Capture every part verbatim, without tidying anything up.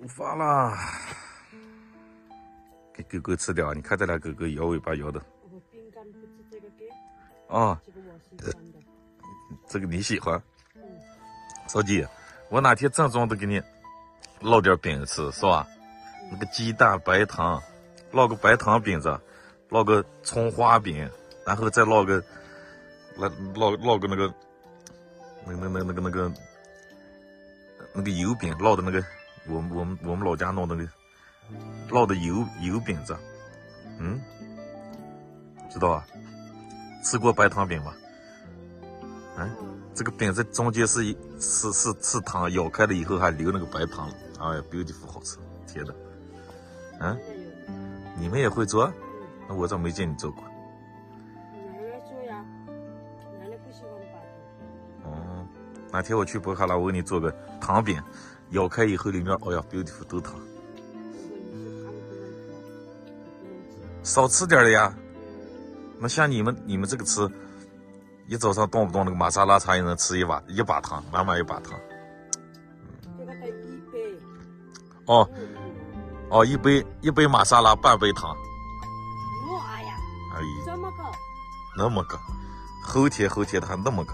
出发啦！给狗狗吃掉，你看这俩狗狗摇尾巴摇的。啊、哦，这个你喜欢？小姐，我哪天正宗的给你烙点饼吃，是吧？那个鸡蛋白糖，烙个白糖饼子，烙个葱花饼，然后再烙个，来烙烙个那个，那那那那个那个。那个那个油饼烙的那个，我们我们我们老家弄那个烙的油油饼子，嗯，知道啊？吃过白糖饼吗？嗯，这个饼子中间是是是是糖，咬开了以后还留那个白糖，哎呀 ，beautiful， 好吃，甜的。嗯，你们也会做？那我咋没见你做过？做呀，奶奶不喜欢白糖。哦，哪天我去博卡拉，我给你做个。糖饼，咬开以后里面，哎、哦、呀 ，beautiful 都糖。少吃点的呀。那像你们你们这个吃，一早上动不动那个玛莎拉茶也能吃一把一把糖，满满一把糖。嗯、哦，哦，一杯一杯玛莎拉，半杯糖。我哎呀！哎呀！这么个？那么个，齁甜齁甜的还那么个。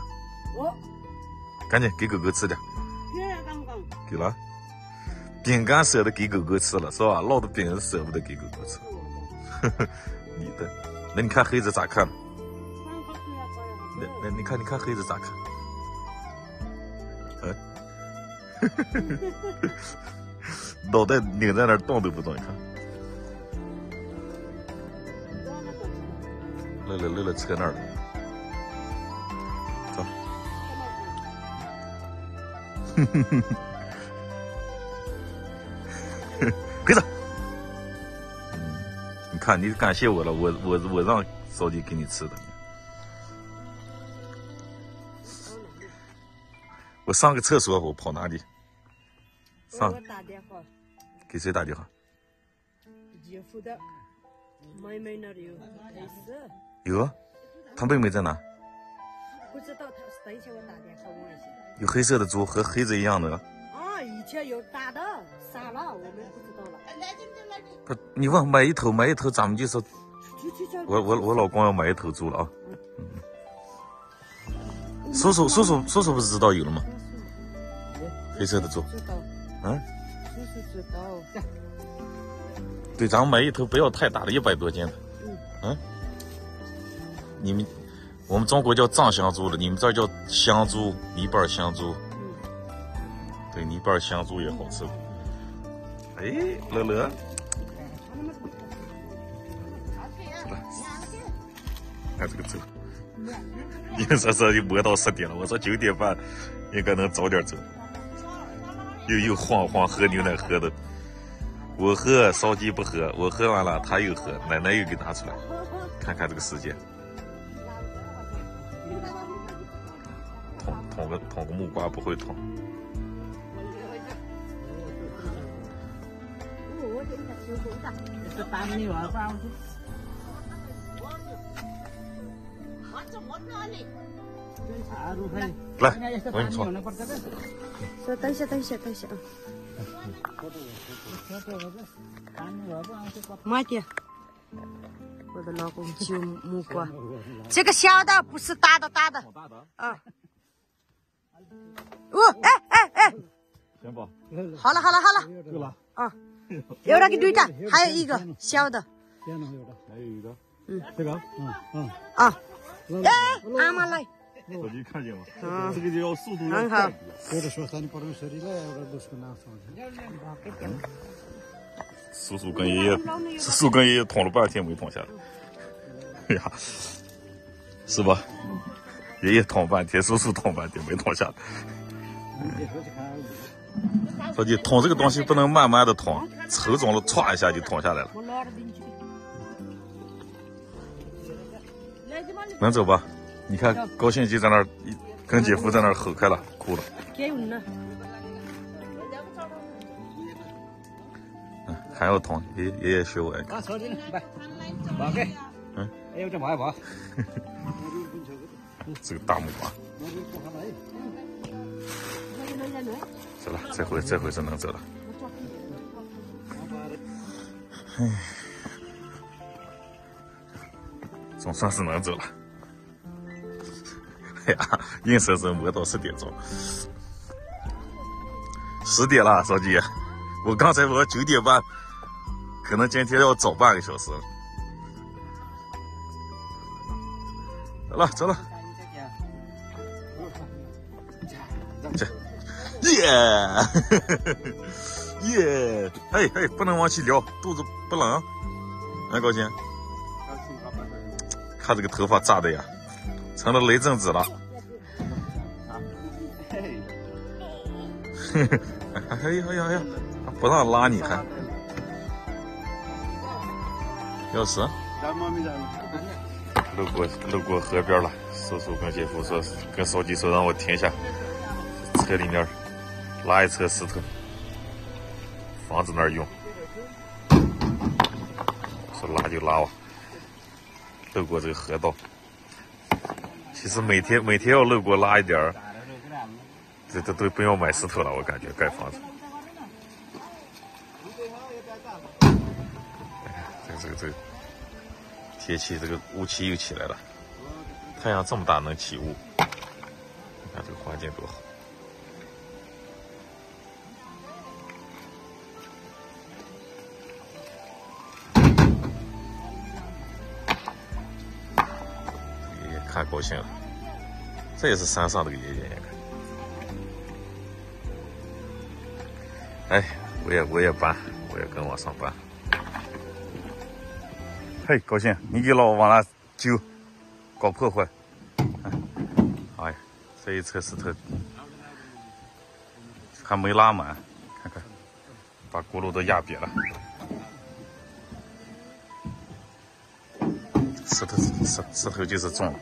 我。赶紧给狗狗吃点。给了，饼干舍得给狗狗吃了是吧？烙的饼舍不得给狗狗吃。你的，那你看黑子咋看？那那你看你看黑子咋看？嗯、哎，脑袋拧在那儿动都不动，你看。乐乐乐乐车那儿了。哼哼哼哼，黑子，嗯，你看你感谢我了，我我我让烧鸡给你吃的。我上个厕所，我跑哪里？上。给我打电话。给谁打电话？姐夫的妹妹那里有黑丝。有？他妹妹在哪？不知道，他等一下我打电话问一下。有黑色的猪和黑子一样的啊！以前有大的杀了，我们不知道了。不，你问买一头，买一头，咱们就说，我我我老公要买一头猪了啊！嗯、叔叔叔叔叔叔不是知道有了吗？黑色的猪，嗯，叔叔知道。对，咱们买一头不要太大的，一百多斤的。嗯。嗯。你们。我们中国叫藏香猪了，你们这叫香猪、泥巴香猪。嗯、对，泥巴香猪也好吃。哎，乐乐，来，看这个走。你说说就磨到十点了，我说九点半应该能早点走。又又晃晃喝牛奶喝的，我喝烧鸡不喝，我喝完了他又喝，奶奶又给拿出来，看看这个时间。捅个捅个木瓜不会捅。来，我跟你说。说等一下，等一下，等一下啊。慢点。我的老公揪木瓜，这个小的不是大的，大的。啊。哦，哎哎哎，行吧，好了好了好了，够了啊，有那个绿的，还有一个小的，还有一个，嗯，这个，嗯嗯啊，哎，阿妈来，手机看见吗？这个就要速度要快，或者说咱把这个手机来，我这都是拿放的。叔叔跟爷爷，叔叔跟爷爷捅了半天没捅下来，哎呀，是吧？爷爷捅半天，叔叔捅半天没捅下来。说你捅这个东西不能慢慢的捅，抽中了歘一下就捅下来了。能走吧？你看高兴就在那儿，跟姐夫在那儿吼开了，哭了。嗯，还要捅，爷爷爷学我。嗯，哎呦这麻烦。这个大木瓜，走了，这回这回是能走了。哎，总算是能走了。哎呀，硬生生磨到十点钟，十点了，着急。我刚才磨九点半，可能今天要早半个小时。走了，走了。这，耶，耶，哎哎，不能往起撩，肚子不冷啊。哎，高鑫，看这个头发炸的呀，成了雷震子了。嘿嘿，哎呀哎呀哎呀，不让拉你还。钥匙。路过路过河边了，叔叔跟姐夫说，跟少吉说让我停下，车里面拉一车石头，房子那儿用，说拉就拉吧。路过这个河道，其实每天每天要路过拉一点儿，这这都不用买石头了，我感觉盖房子。这这这。这天气这个雾气又起来了，太阳这么大能起雾，你看这个环境多好。这个爷爷看高兴了，这也是山上这个爷爷看。哎，我也我也搬，我也跟往上搬。嘿，高鑫，你给老往那揪，搞破坏！哎呀，这一车石头还没拉满，看看，把轱辘都压瘪了。石头石石头就是重了。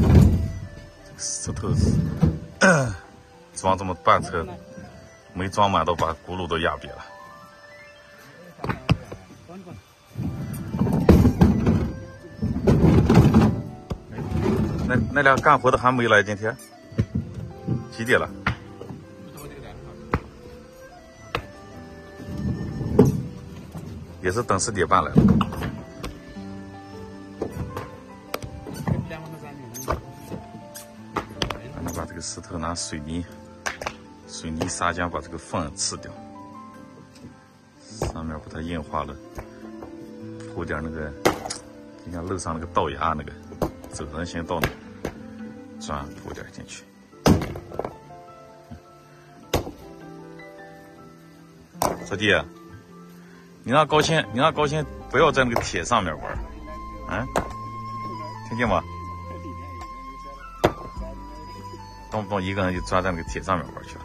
嗯、石头装这么半车，没装满都把轱辘都压瘪了。那那俩干活的还没来，今天几点了？也是等十点半来了。那把这个石头拿水泥、水泥砂浆把这个缝刺掉，上面把它硬化了，铺点那个，你看路上那个道牙那个。走人行道呢，砖铺点进去。小弟，你让高鑫，你让高鑫不要在那个铁上面玩，啊，听见吗？动不动一个人就钻在那个铁上面玩去了。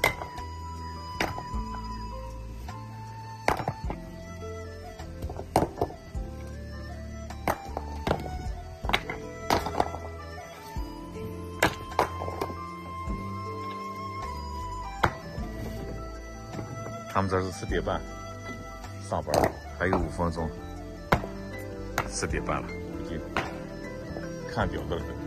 他们这是十点半上班，还有五分钟，十点半了，已经看表了。